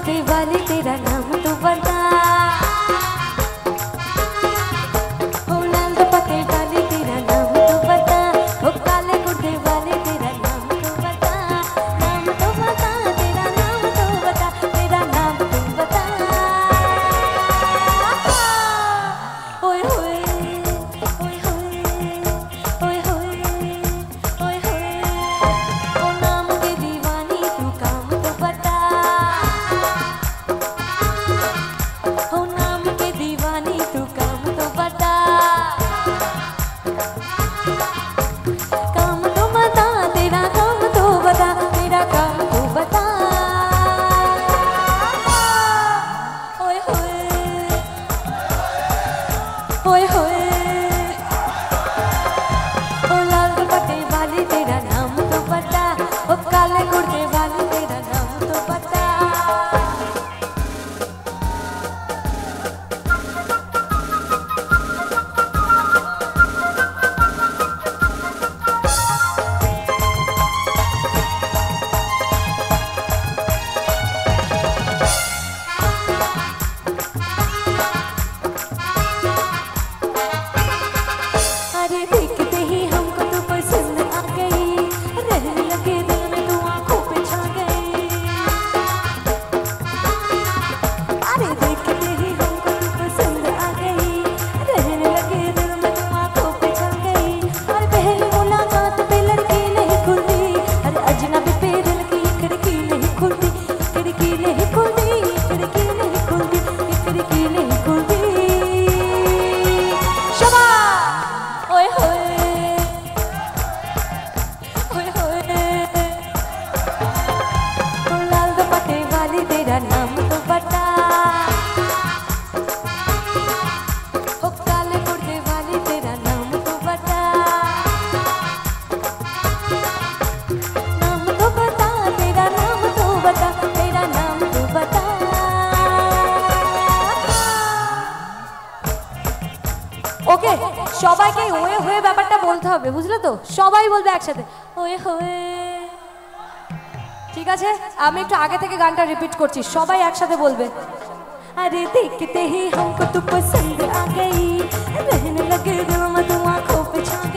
दुपट्टे वाली तेरा नाम तो बता। ओ लाल दुपट्टे वाली तेरा नाम तो बता। ओ काले कुर्ते वाली तेरा नाम तो बता। नाम तो बता, तेरा नाम तो बता, तेरा नाम तो बता। ओए होए ओए होए ओए होए ओए होए। ओ नाम के दीवानी तू काम तो बता। ओए होए ओ लाल दुपट्टे वाली तेरा नाम तो बता। ओ काले कुर्ते वाली तेरा नाम तो बता। ओके सबाई के हुए हुए ব্যাপারটা বলতে হবে বুঝলে তো সবাই বলবে একসাথে ওয়ে হোয়ে। ঠিক আছে আমি একটু আগে থেকে গানটা রিপিট করছি সবাই একসাথে বলবে। আরে দেখতে হি हमको तू पसंद आ गई रहने लगे दिल में तू आंखों पे छा।